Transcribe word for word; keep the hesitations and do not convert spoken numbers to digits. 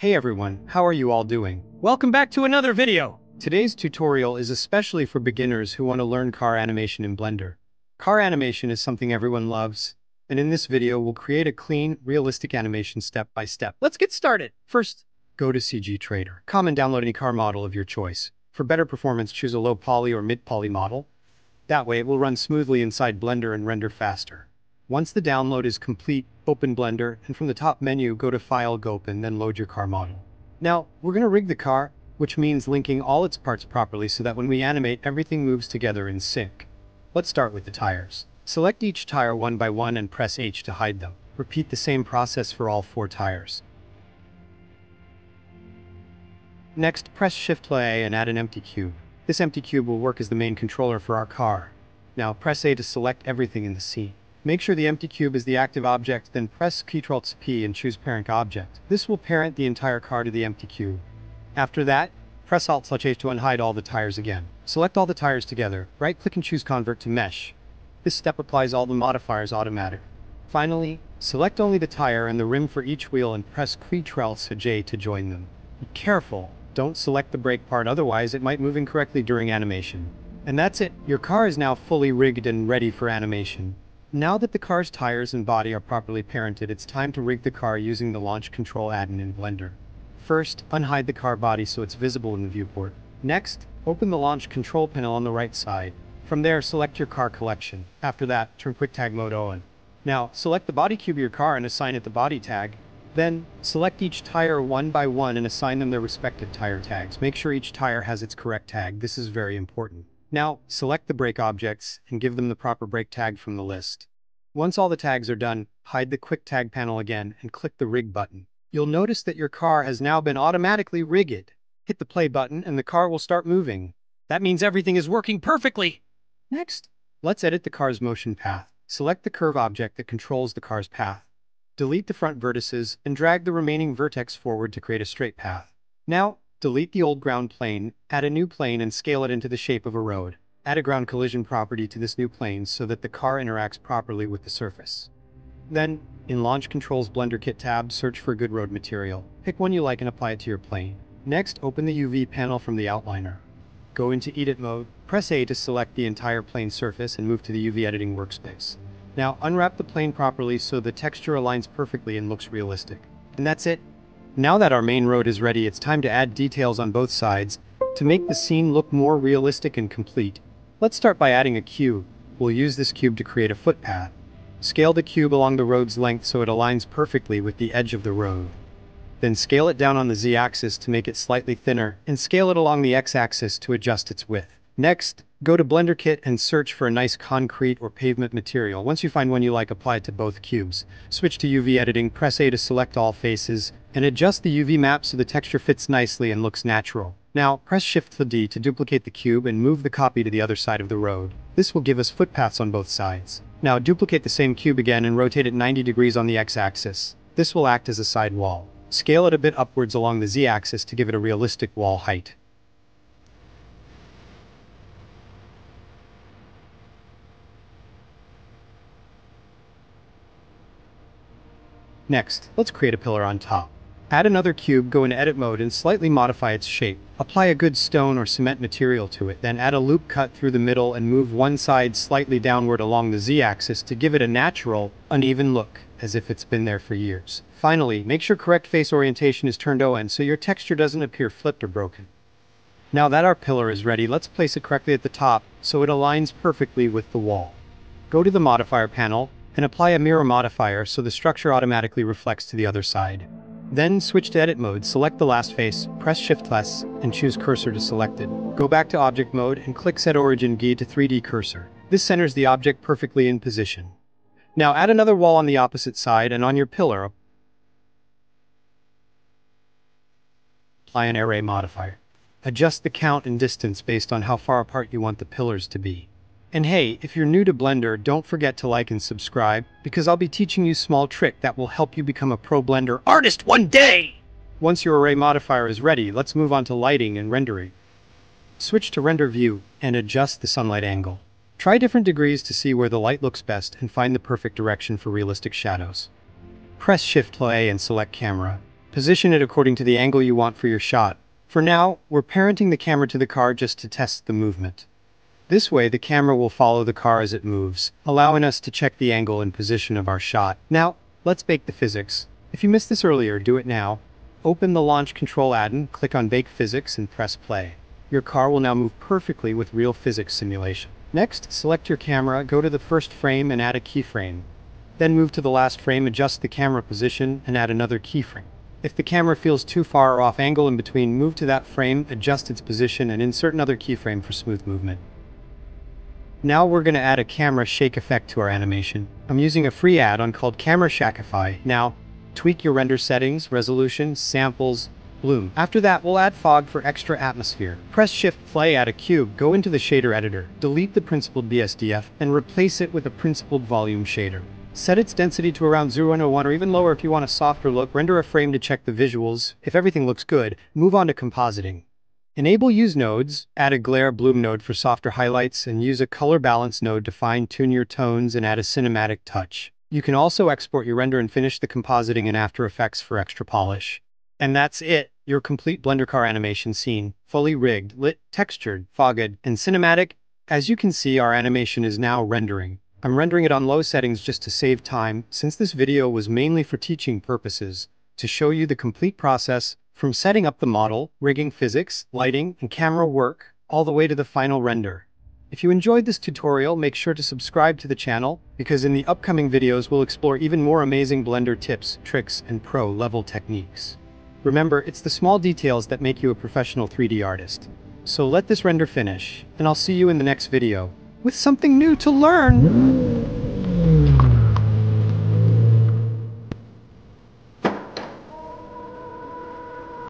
Hey everyone, how are you all doing? Welcome back to another video! Today's tutorial is especially for beginners who want to learn car animation in Blender. Car animation is something everyone loves, and in this video we'll create a clean, realistic animation step by step. Let's get started! First, go to C G Trader. Come and download any car model of your choice. For better performance, choose a low poly or mid poly model. That way it will run smoothly inside Blender and render faster. Once the download is complete, open Blender, and from the top menu, go to File, Go Open, then load your car model. Now, we're going to rig the car, which means linking all its parts properly so that when we animate, everything moves together in sync. Let's start with the tires. Select each tire one by one and press H to hide them. Repeat the same process for all four tires. Next, press Shift A and add an empty cube. This empty cube will work as the main controller for our car. Now, press A to select everything in the scene. Make sure the empty cube is the active object, then press Control P and choose Parent Object. This will parent the entire car to the empty cube. After that, press Alt H to unhide all the tires again. Select all the tires together, right-click and choose Convert to Mesh. This step applies all the modifiers automatically. Finally, select only the tire and the rim for each wheel and press Control J to join them. Be careful, don't select the brake part, otherwise it might move incorrectly during animation. And that's it, your car is now fully rigged and ready for animation. Now that the car's tires and body are properly parented, it's time to rig the car using the Launch Control add-in in Blender. First, unhide the car body so it's visible in the viewport. Next, open the Launch Control panel on the right side. From there, select your car collection. After that, turn Quick Tag Mode on. Now, select the body cube of your car and assign it the body tag. Then, select each tire one by one and assign them their respective tire tags. Make sure each tire has its correct tag. This is very important. Now, select the brake objects and give them the proper brake tag from the list. Once all the tags are done, hide the Quick Tag panel again and click the Rig button. You'll notice that your car has now been automatically rigged. Hit the play button and the car will start moving. That means everything is working perfectly! Next, let's edit the car's motion path. Select the curve object that controls the car's path. Delete the front vertices and drag the remaining vertex forward to create a straight path. Now, delete the old ground plane, add a new plane and scale it into the shape of a road. Add a ground collision property to this new plane so that the car interacts properly with the surface. Then, in Launch Control's Blender Kit tab, search for good road material. Pick one you like and apply it to your plane. Next, open the U V panel from the outliner. Go into Edit mode, press A to select the entire plane surface and move to the U V editing workspace. Now, unwrap the plane properly so the texture aligns perfectly and looks realistic. And that's it. Now that our main road is ready, it's time to add details on both sides to make the scene look more realistic and complete. Let's start by adding a cube. We'll use this cube to create a footpath. Scale the cube along the road's length so it aligns perfectly with the edge of the road. Then scale it down on the Z-axis to make it slightly thinner, and scale it along the X-axis to adjust its width. Next, go to Blender Kit and search for a nice concrete or pavement material. Once you find one you like, apply it to both cubes. Switch to U V editing, press A to select all faces, and adjust the U V map so the texture fits nicely and looks natural. Now, press Shift D to duplicate the cube and move the copy to the other side of the road. This will give us footpaths on both sides. Now, duplicate the same cube again and rotate it ninety degrees on the X-axis. This will act as a side wall. Scale it a bit upwards along the Z-axis to give it a realistic wall height. Next, let's create a pillar on top. Add another cube, go into edit mode and slightly modify its shape. Apply a good stone or cement material to it, then add a loop cut through the middle and move one side slightly downward along the Z-axis to give it a natural, uneven look, as if it's been there for years. Finally, make sure correct face orientation is turned on so your texture doesn't appear flipped or broken. Now that our pillar is ready, let's place it correctly at the top so it aligns perfectly with the wall. Go to the modifier panel and apply a mirror modifier so the structure automatically reflects to the other side. Then switch to edit mode, select the last face, press Shift S, and choose cursor to select it. Go back to object mode and click Set Origin Guide to three D Cursor. This centers the object perfectly in position. Now add another wall on the opposite side and on your pillar, apply an array modifier. Adjust the count and distance based on how far apart you want the pillars to be. And hey, if you're new to Blender, don't forget to like and subscribe, because I'll be teaching you a small trick that will help you become a pro Blender artist one day! Once your array modifier is ready, let's move on to lighting and rendering. Switch to Render View, and adjust the sunlight angle. Try different degrees to see where the light looks best and find the perfect direction for realistic shadows. Press Shift A and select Camera. Position it according to the angle you want for your shot. For now, we're parenting the camera to the car just to test the movement. This way, the camera will follow the car as it moves, allowing us to check the angle and position of our shot. Now, let's bake the physics. If you missed this earlier, do it now. Open the Launch Control add-in, click on Bake Physics, and press play. Your car will now move perfectly with real physics simulation. Next, select your camera, go to the first frame and add a keyframe. Then move to the last frame, adjust the camera position, and add another keyframe. If the camera feels too far or off angle in between, move to that frame, adjust its position, and insert another keyframe for smooth movement. Now we're going to add a camera shake effect to our animation. I'm using a free add-on called Camera Shakify. Now, tweak your render settings, resolution, samples, bloom. After that, we'll add fog for extra atmosphere. Press Shift Play, add a cube, go into the shader editor, delete the principled B S D F, and replace it with a principled volume shader. Set its density to around zero point zero one or even lower if you want a softer look. Render a frame to check the visuals. If everything looks good, move on to compositing. Enable Use Nodes, add a Glare Bloom node for softer highlights, and use a Color Balance node to fine-tune your tones and add a cinematic touch. You can also export your render and finish the compositing in After Effects for extra polish. And that's it, your complete Blender car animation scene, fully rigged, lit, textured, fogged, and cinematic. As you can see, our animation is now rendering. I'm rendering it on low settings just to save time, since this video was mainly for teaching purposes, to show you the complete process, from setting up the model, rigging physics, lighting, and camera work, all the way to the final render. If you enjoyed this tutorial, make sure to subscribe to the channel, because in the upcoming videos we'll explore even more amazing Blender tips, tricks, and pro-level techniques. Remember, it's the small details that make you a professional three D artist. So let this render finish, and I'll see you in the next video, with something new to learn!